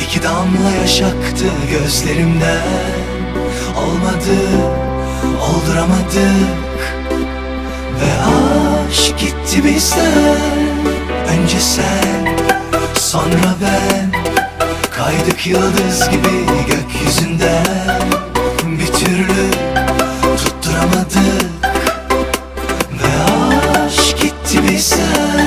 İki damla yaş aktı gözlerimden. Olmadı, olduramadık ve aşk gitti bizden. Önce sen, sonra ben, kaydık yıldız gibi gökyüzünden. Bir türlü tutturamadık ve aşk gitti bizden.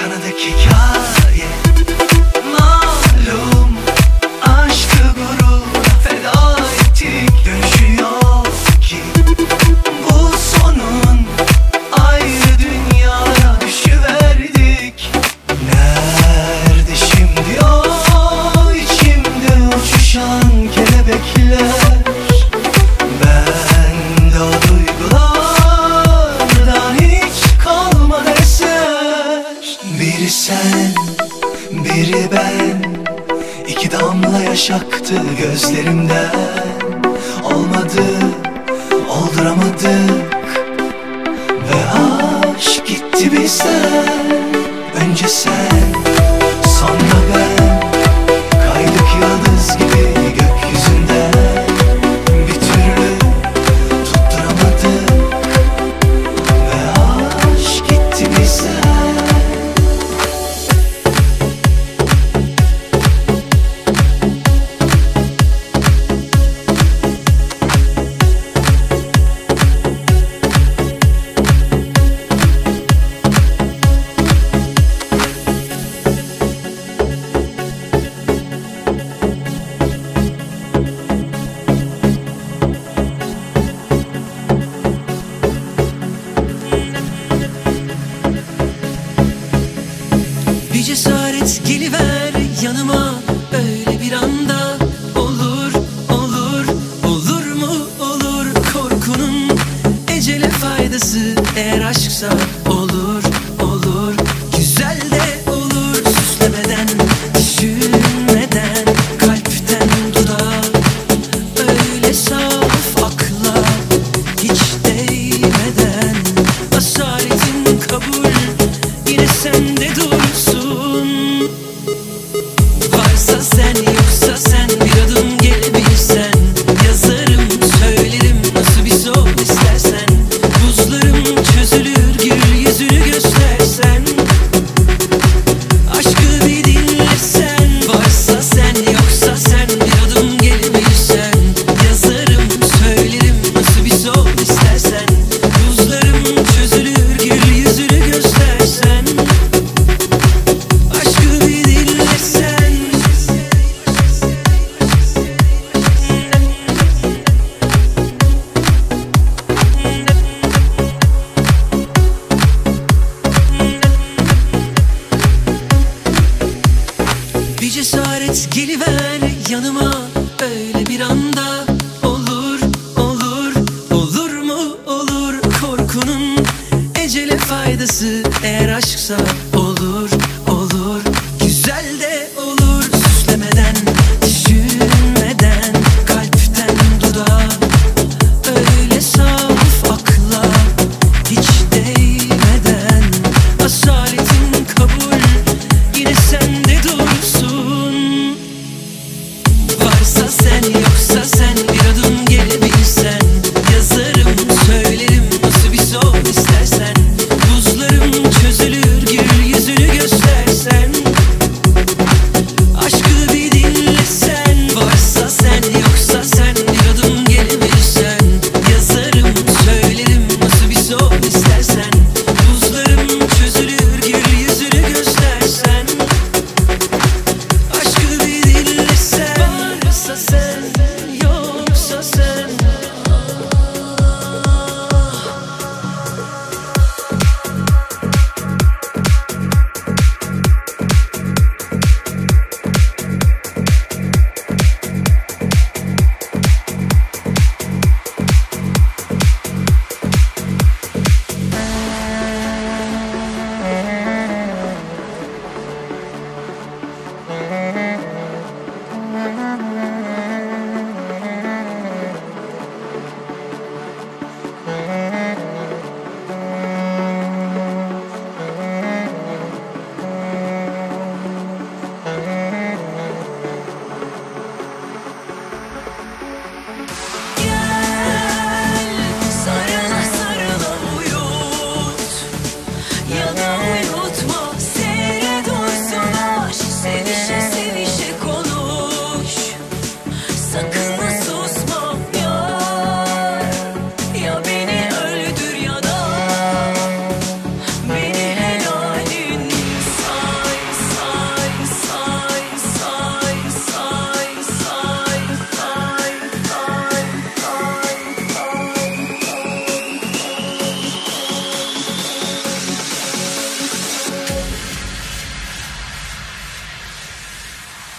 Tanıdık hikaye, malum aşkı gururla feda ettik. Dönüşü yok ki bu sonun, ayrı dünyaya düşüverdik. Nerede şimdi o içimde uçuşan kelebekler? Bende o duygulardan hiç kalmadı eser. Biri sen, biri ben, iki damla yaş aktı gözlerimden. Olmadı, olduramadık ve aşk gitti bizden. Önce sen, sonra ben, kaydık yıldız gibi gökyüzünden. Bir türlü tutturamadık ve aşk gitti bizden. Bir cesaret geliver yanıma öyle bir anda. Olur, olur, olur mu olur? Korkunun ecele faydası, eğer aşksa olur, olur. Güzel de olur, süslemeden, düşünmeden, kalpten dudağa, öyle saf akla hiç değmeden. Asaretin kabul, yine sende dur. Cesaret geliver yanıma öyle bir anda. Olur, olur, olur mu olur? Korkunun ecele faydası, eğer aşksa olur, olur. Güzel de olur, süslemeden, düşünmeden, kalpten dudağa, öyle saf akla hiç değmeden. Asaretin kabul,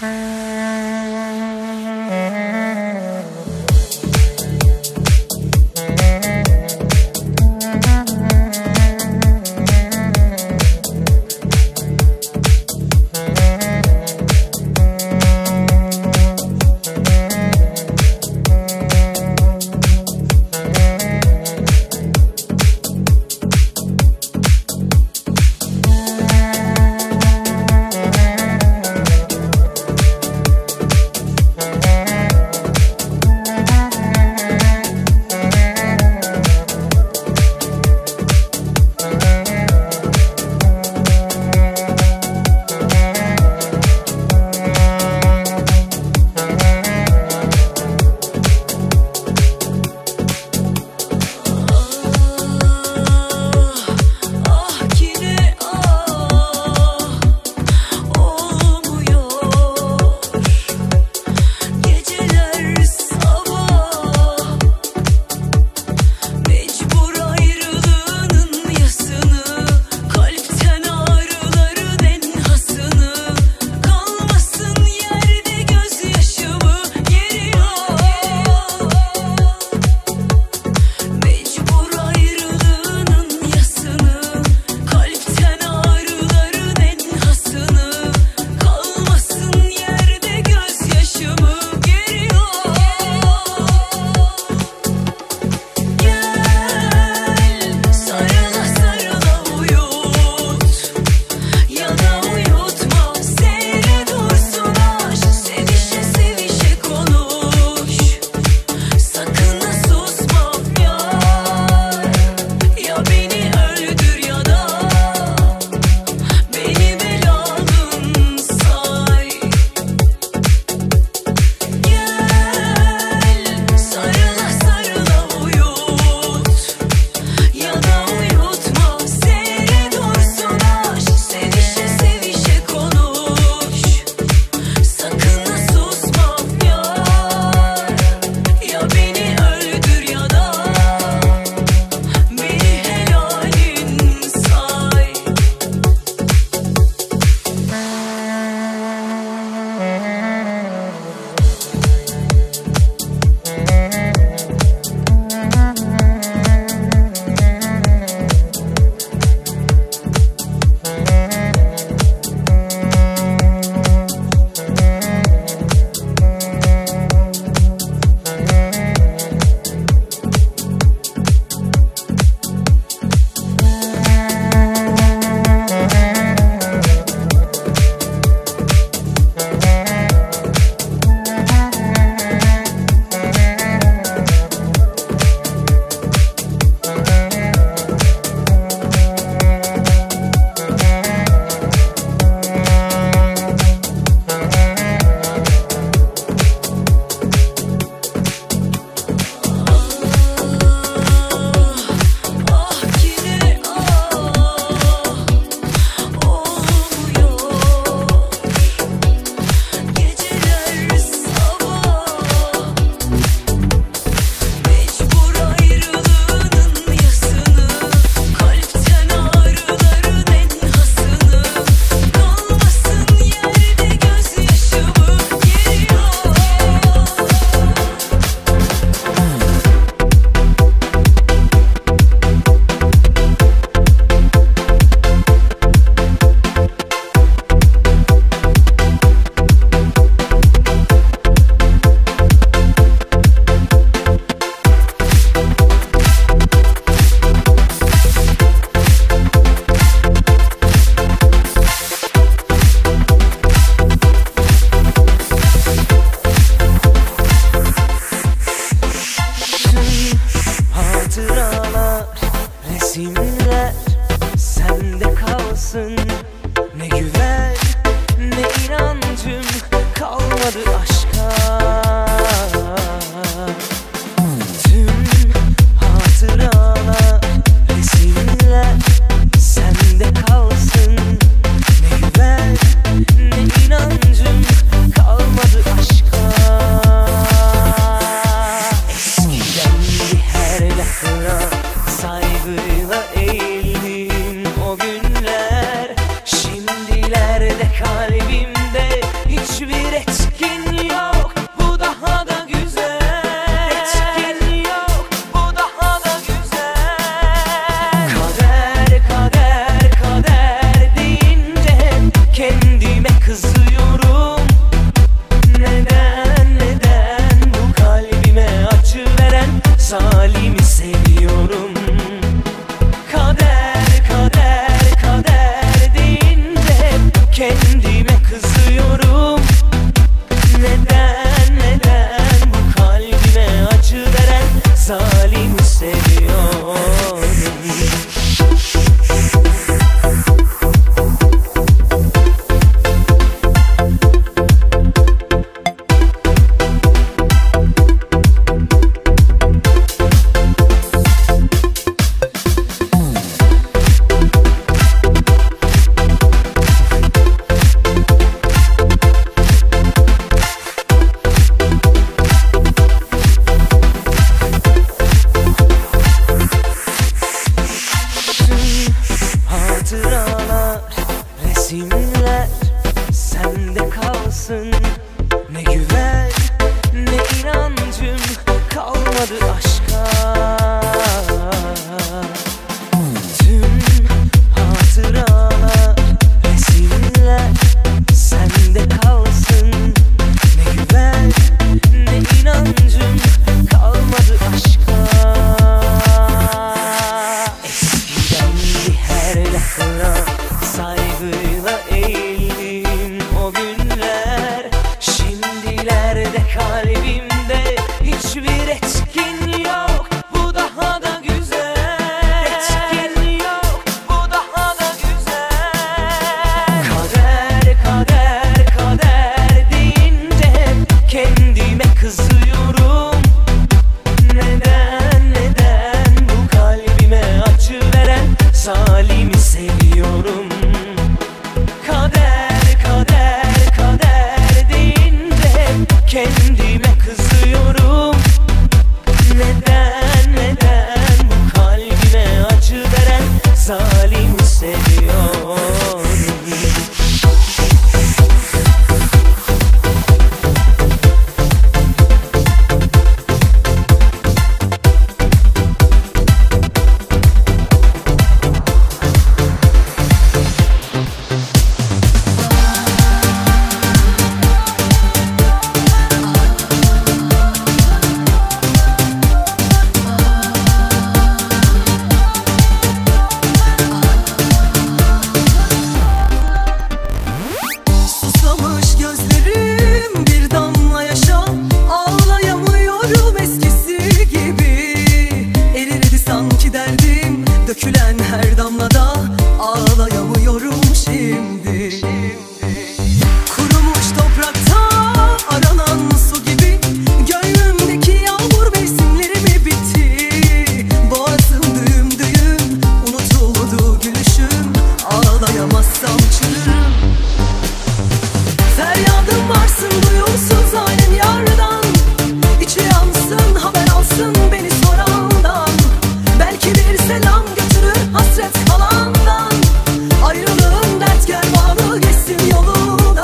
Kalbimde hiçbir kalsın. Ne güven ne inancım kalmadı aşka. Tüm hatıralar, resimler sende kalsın. Ne güven ne inancım kalmadı aşka. Eskiden bir her lafına saygıyla eğildim o günler. Şimdilerde kalbimde hiçbir etkin yok. Bu daha da güzel. Etkin yok. Bu daha da güzel. Kader, kader, kader deyince hep kendime kızıyorum. Neden, neden bu kalbime acı veren zalimi seviyorum. Kader, kader, kader deyince hep kendime kızıyorum. Neden, neden bu kalbime acı veren zalimi seviyorum. Dökülen her damlada ağlayamıyorum şimdi. Kurumuş toprakta aranan su gibi gönlümdeki yağmur mevsimleri mi bitti? Boğazım düğüm düğüm, unutuldu gülüşüm. Ağlayamazsam çığırırım. Feryadım varsın duyulsun zalim yardan. İçi yansın haber alsın beni sorandan. Belki bir selam götürür hasret falandan. Ayrılığın dert kervanı geçsin yolundan.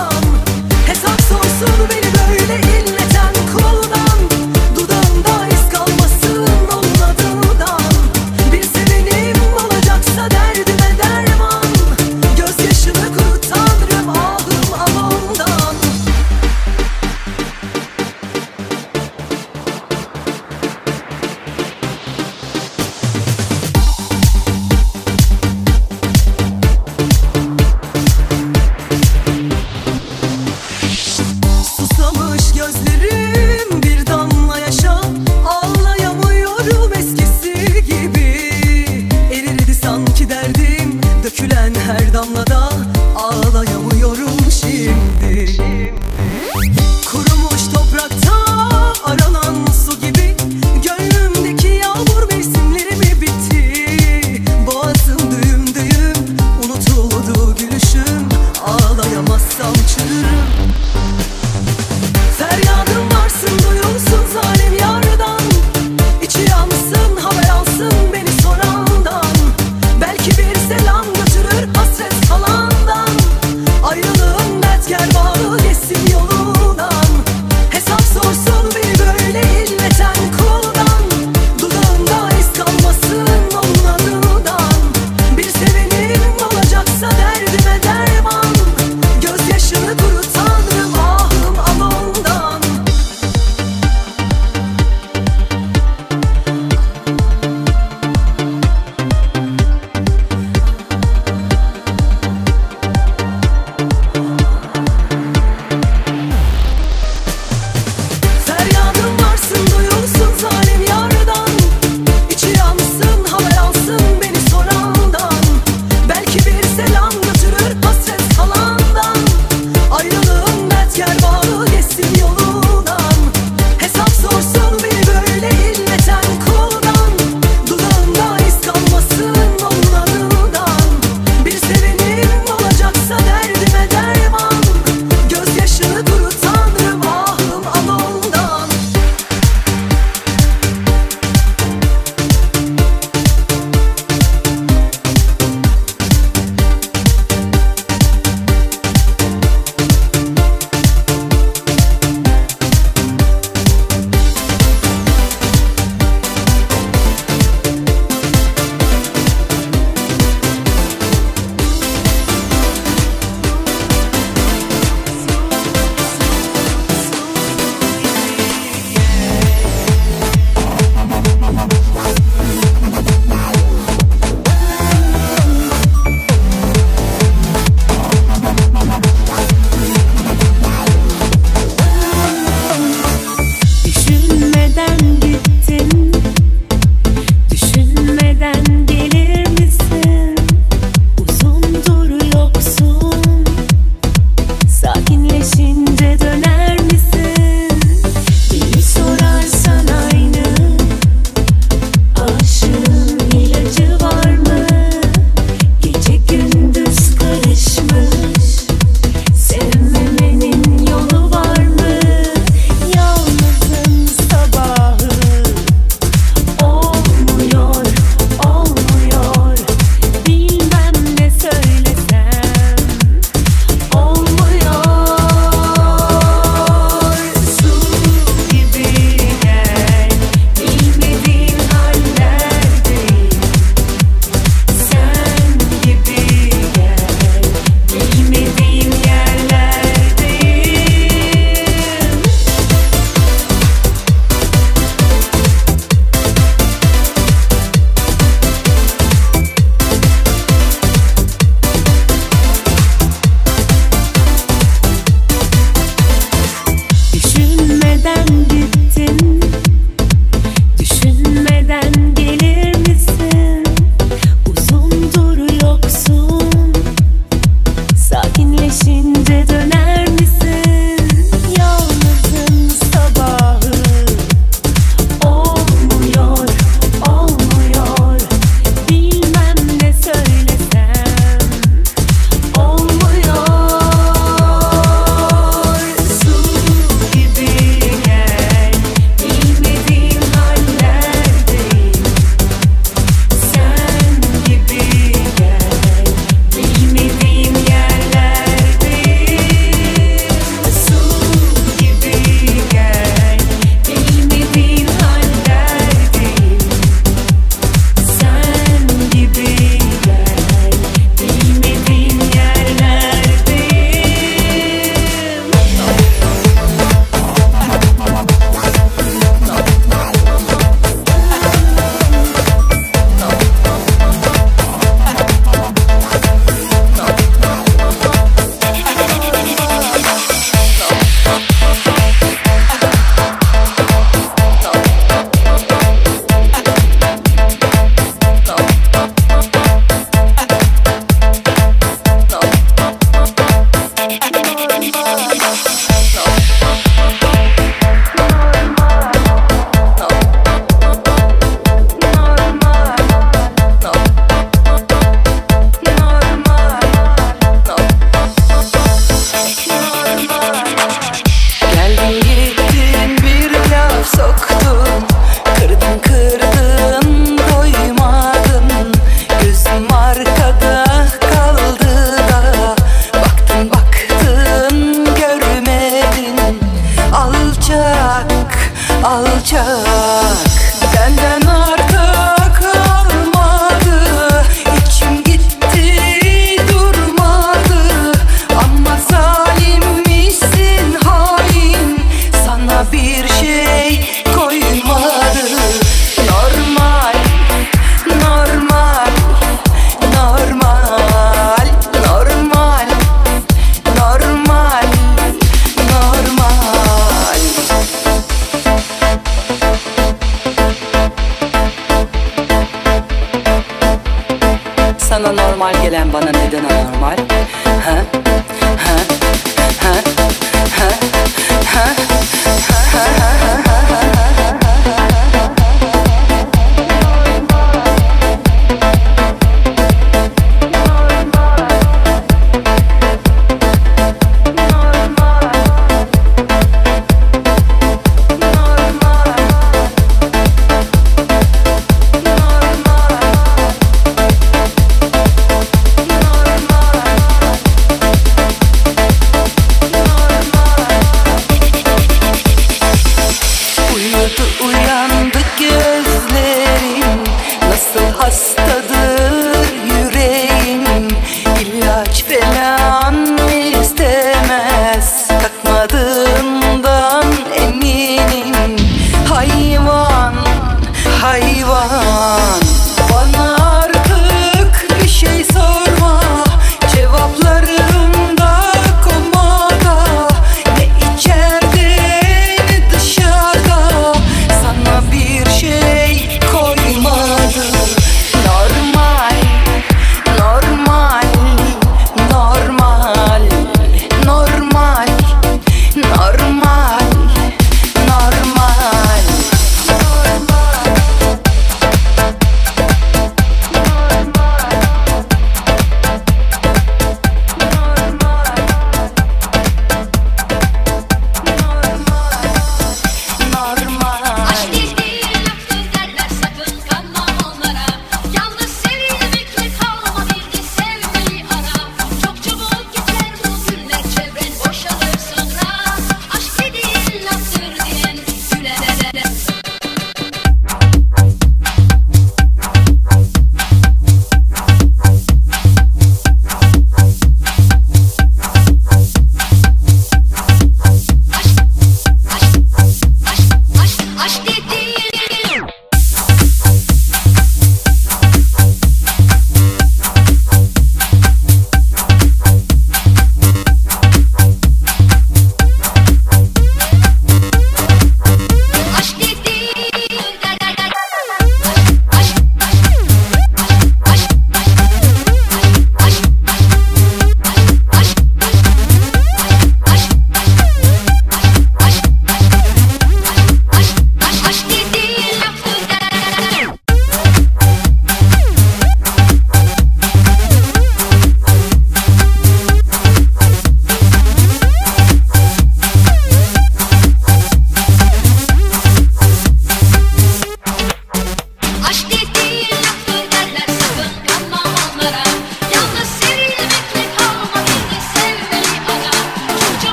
Arkada kaldı da baktım, görmedim.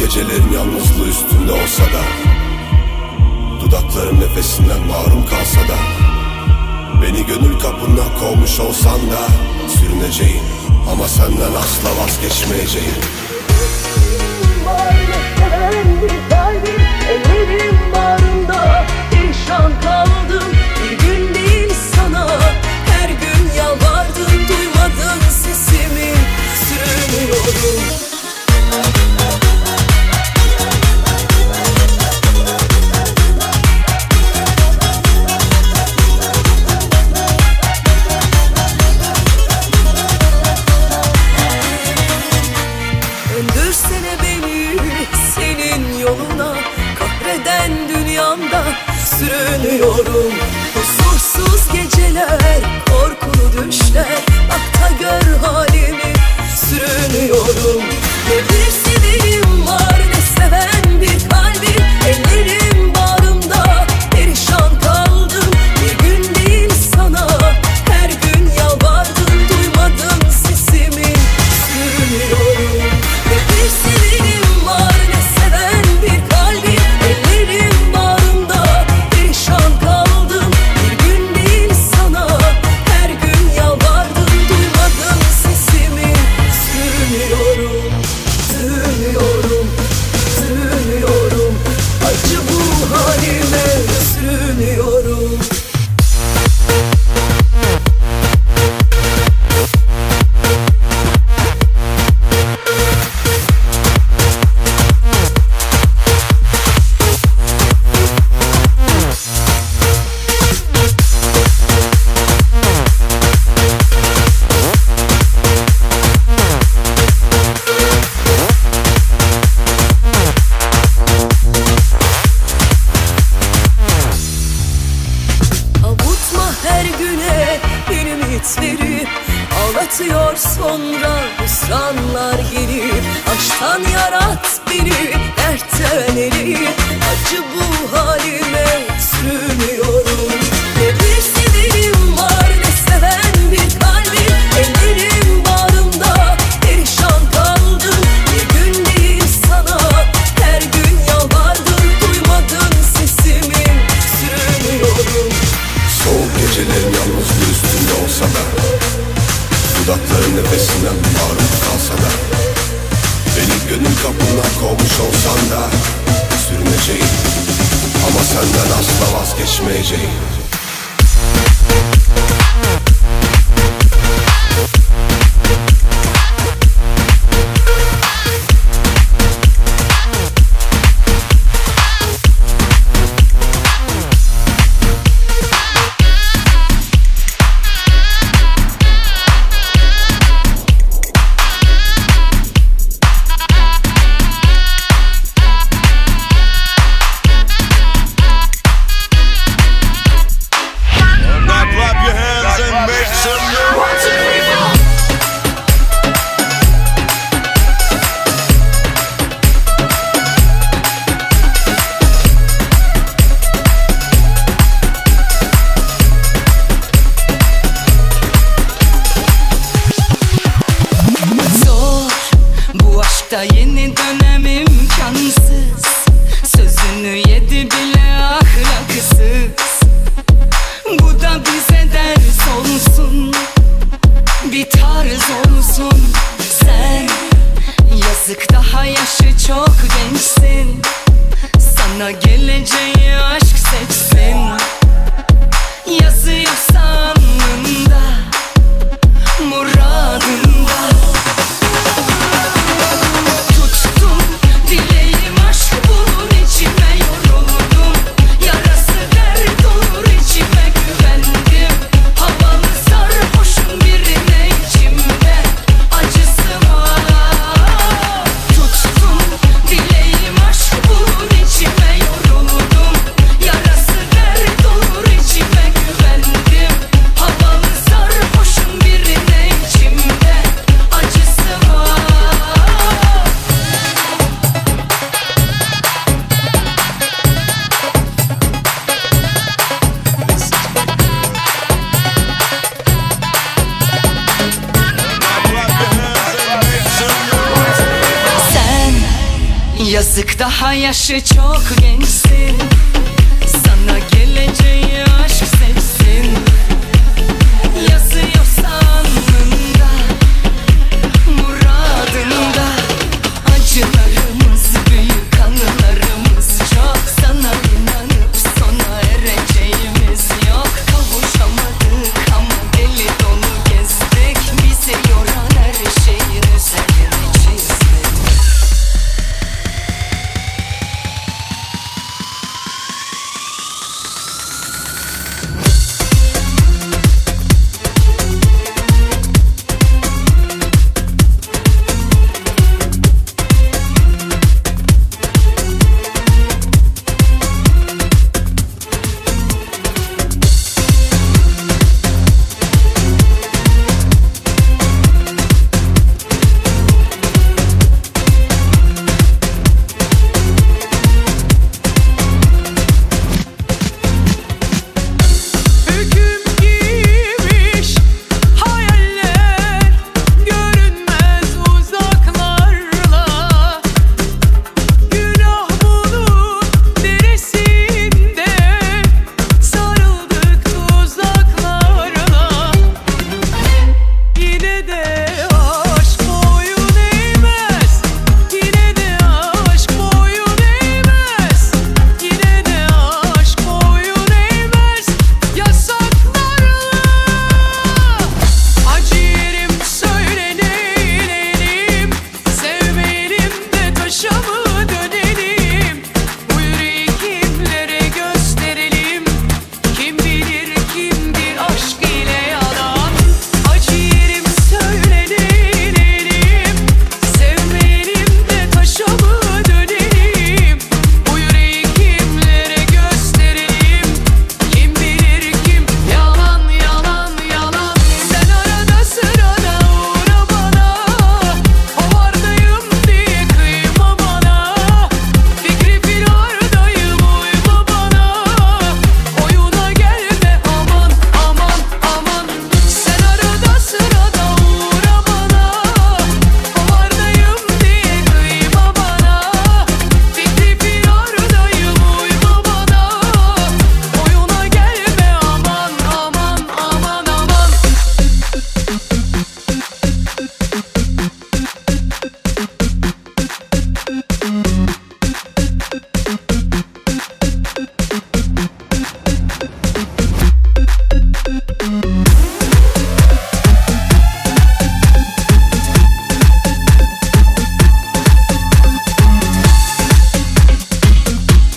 Gecelerin yalnızlığı üstümde olsa da, dudaklarım nefesinden mahrum kalsa da, beni gönül kapından kovmuş olsan da, sürüneceğim ama senden asla vazgeçmeyeceğim. Ellerim bağrımda perişan kaldım. Bir gün değil sana her gün yalvardım, duymadın sesimi, sürünüyorum. Sürünüyorum. Huzursuz geceler, korkulu düşler, bak da gör halimi, sürünüyorum. Ne bir sevdiğim var, ne seven bir kalbim, ellerim bağrımda perişan kaldım. Bir gün değil sana her gün yalvardım, duymadın sesimi, sürünüyorum. Ne bir sevdiğim var, ne seven bir kalbim, ellerim bağrımda ağlatıyor, sonra hüsranlar gelir. Aşktan yarat beni, dertten eli, acı bu halime sürünüyorum. Ne bir sevdiğim var, ne seven bir kalbim, ellerim bağrımda perişan kaldım. Bir gün değil sana her gün yalvardım, duymadın sesimi, sürünüyorum. Soğuk gecelerin yalnızlığı üstünde olsa da, dudakların nefesinden mahrum kalsa da, beni gönül kapından kovmuş olsan da, sürüneceğim ama senden asla vazgeçmeyeceğim. Sana geleceği aşk seçsin, yazıyor sanında, muradında. Tuttum dileğim aşk, bunun içime yoruldum. Yarası dert olur, içime güvendim. Havalı sarhoşun birine içimde acısı var. Tuttum dileğim aşk, bunun içime yoruldum. Yarası dert olur, içime güvendim. Havalı sarhoşun birine içimde acısı var. Sen yazık, daha yaşı çok gençsin. Sana geleceği aşk seçsin, yazıyor sanında, muradında. Acılarımız büyük, anılarımız çok. Sana inanıp sona ereceğimiz yok. Kavuşamadık ama deli dolu gezdik. Bizi yoran her şeyin üzerine çizdik. Hüküm giymiş hayaller, görünmez uzaklarla. Günah bunun derisinde, sarıldık tuzaklarla. Yine de aşk boyun eğmez, yine de aşk boyun eğmez, yine de aşk boyun eğmez yasaklara. Acı yerim, söylenelim, sevmeyelim de taşa mı dönelim? Bu yüreği kimlere gösterelim? Kim bilir kimdir aşk ile adam? Acı yerim, söylenelim, sevmeyelim de taşa mı dönelim? Bu yüreği kimlere gösterelim? Kim bilir kim? Yalan, yalan, yalan. Sen arada sırada uğra bana, kovardayım diye kıyma bana. Fikri firardayım, uyma bana. Oyuna gelme aman, aman, aman. Sen arada sırada uğra bana, kovardayım diye kıyma bana. Fikri firardayım, uyma bana. Oyuna gelme aman, aman, aman, aman.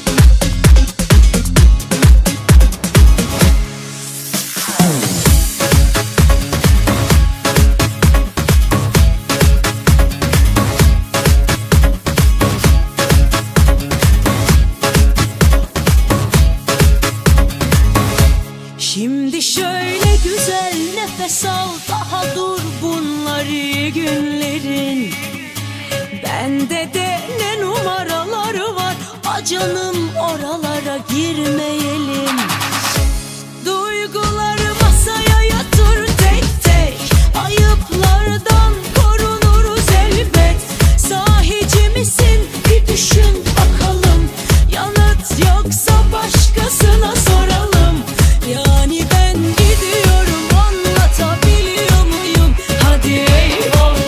Şimdi şöyle güzel nefes al, daha dur, bunlar iyi günlerin. Bende de ne numaralar var, a canım oralara girmeyelim. Duyguları masaya yatır tek tek, ayıplardan korunuruz elbet. Sahici misin bir düşün bakalım, yanıt yoksa başkasına soralım. Yani ben gidiyorum, anlatabiliyor muyum? Hadi eyvallah.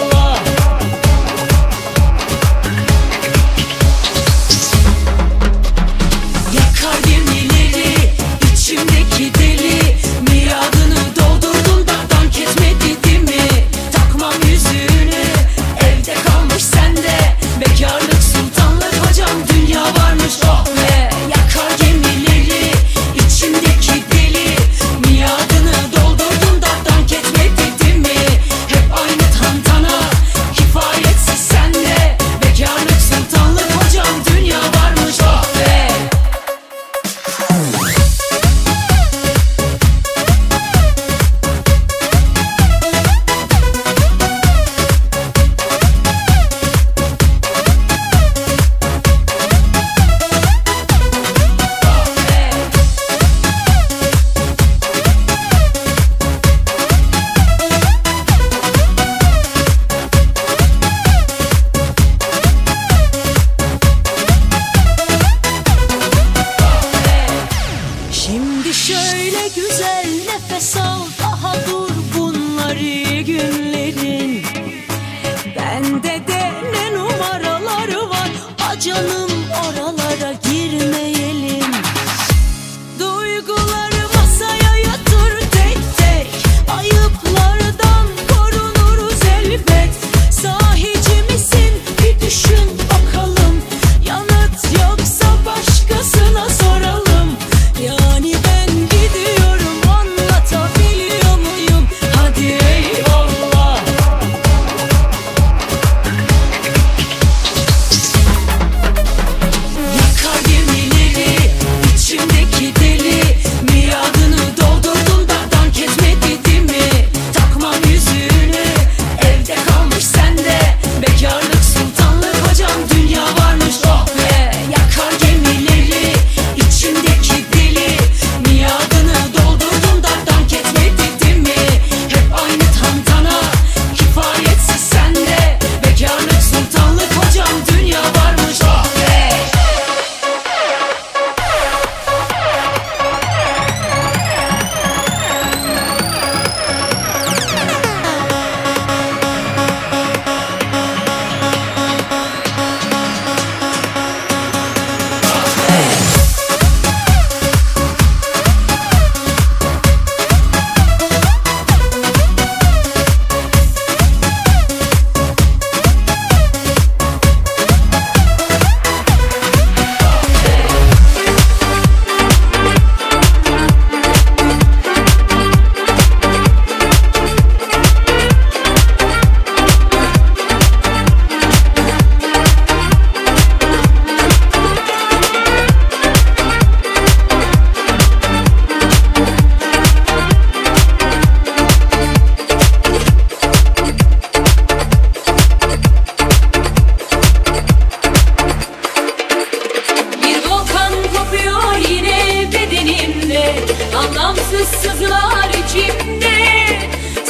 sızlar içimde.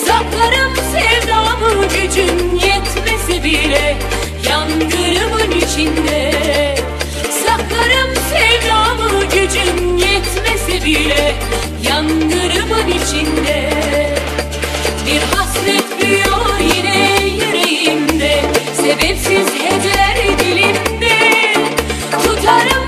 Saklarım sevdamı, gücüm yetmese bile yangınımın içinde. Saklarım sevdamı, gücüm yetmese bile yangınımın içinde. Bir hasret büyüyor yine yüreğimde, sebepsiz hediler dilimde. Tutarım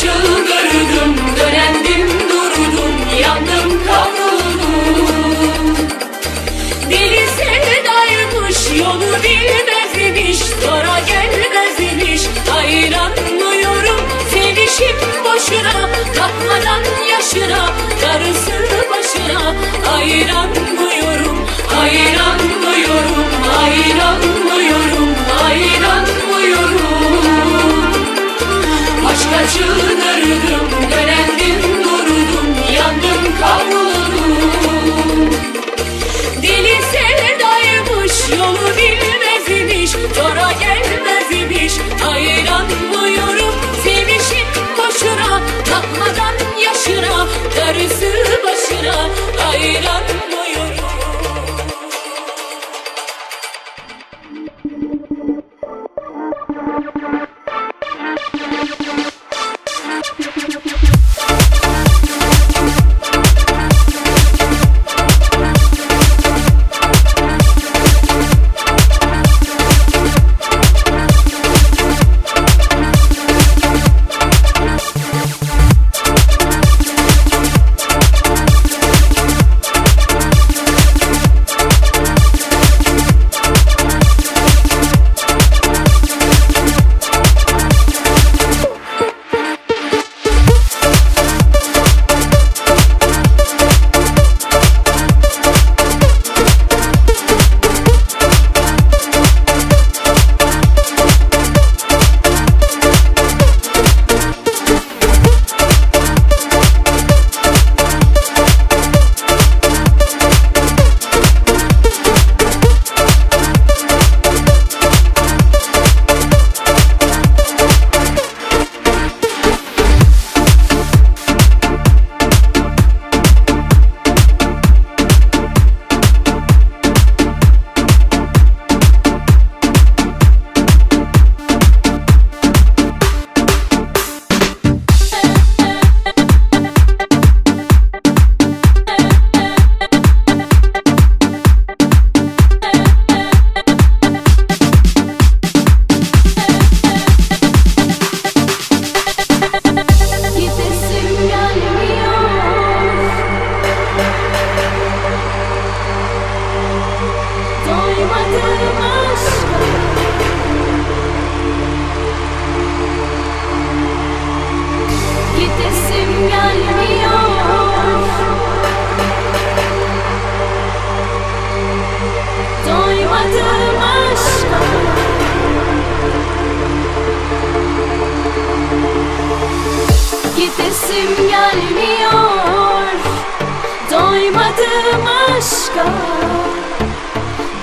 çıldırdım, dönendim, durdum, yandım, kavruldum. Deli sevdaymış, yolu bilmezmiş, sonra gelmezmiş. Hayranmıyorum, sevişim boşuna, takmadan yaşına, darısı başına. Hayranmıyorum, hayranmıyorum, hayranmıyorum, hayranmıyorum. Aşka çıldırdım, dönendim, durdum, yandım, kavruldum. Deli sevdaymış, yolu bilmezmiş, sonra gelmezmiş. Hayranmıyorum, sevişim boşuna, takmadan yaşına, darısı başına. Hayranmıyorum.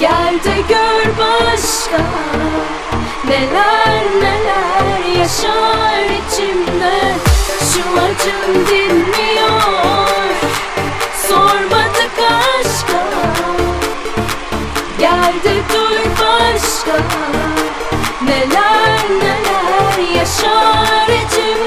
Gel de gör başka neler neler yaşar içimde. Şu acım dinmiyor, sormadık aşka. Gel de duy başka neler neler yaşar içimde.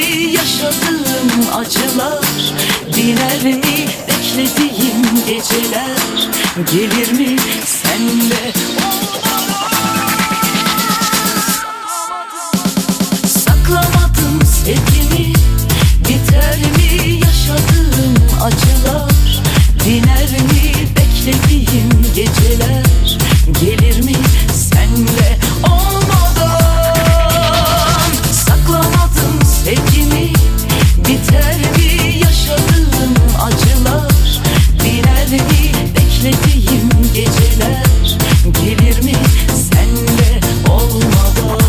gitti yaşadığım acılar, diner mi beklediğim geceler, gelir mi senle olmadan? Saklamadım sevgimi, biter mi yaşadığım acılar, diner mi beklediğim geceler, gelir mi senle olmadan? Saklamadım sevgimi, biter mi yaşadığım acılar, diner mi beklediğim geceler, gelir mi senle olmadan?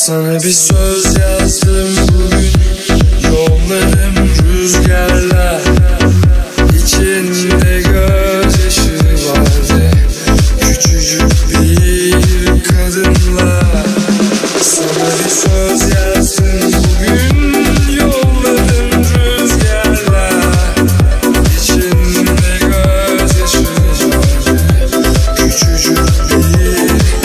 Sana bir söz yazdım bugün, yolladım rüzgarla, içinde gözyaşı vardı, küçücük bir kadınla. Sana bir söz yazdım bugün, yolladım rüzgarla, içinde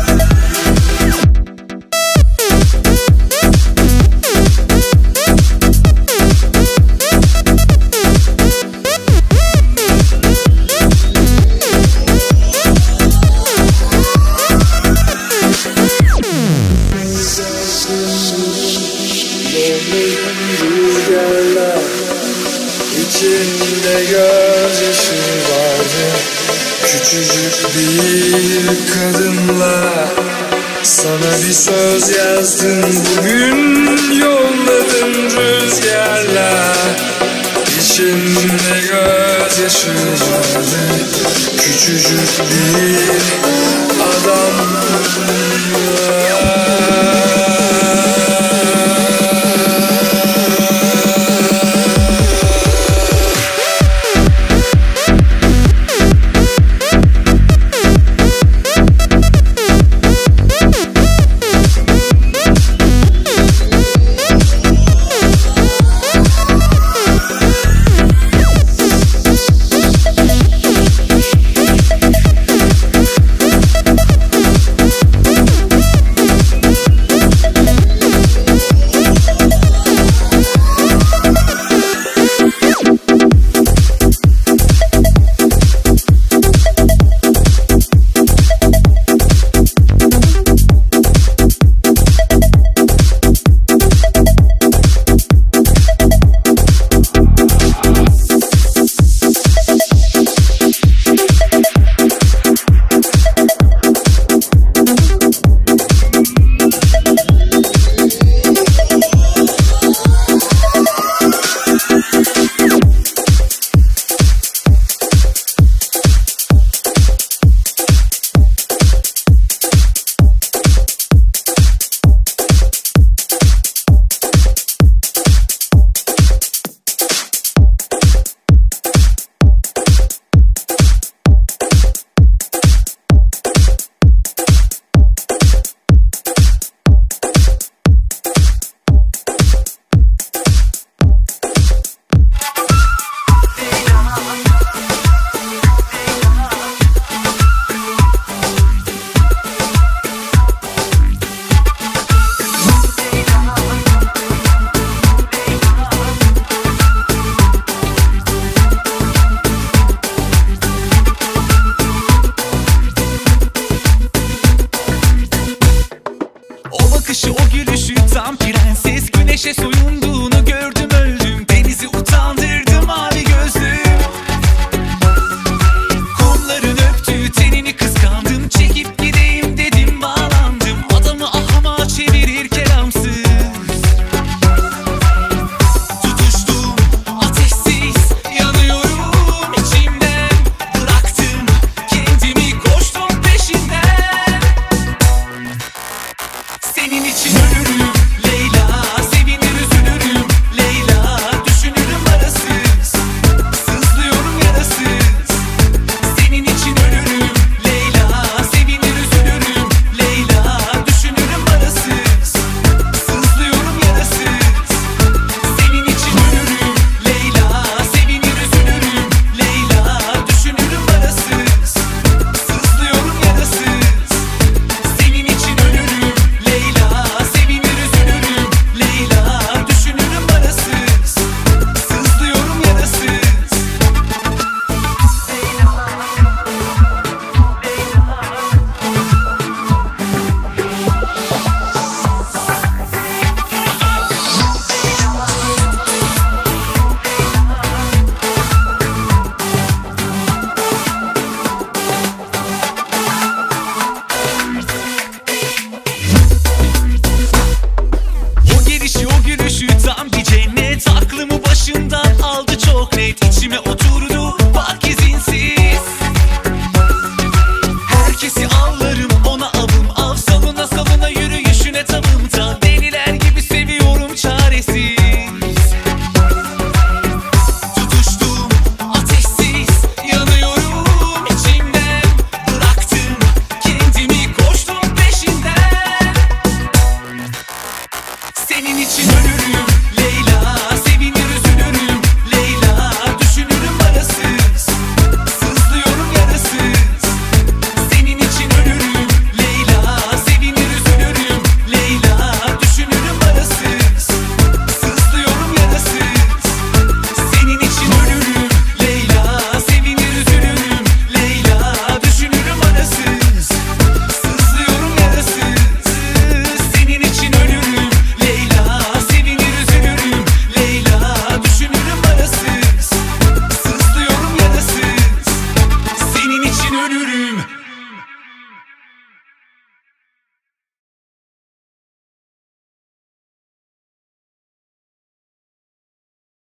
gözyaşı vardı, küçücük bir adam. İçinde gözyaşı vardı, küçücük bir kadınla. Sana bir söz yazdım bugün, yolladım rüzgarla, İçinde gözyaşı vardı, küçücük bir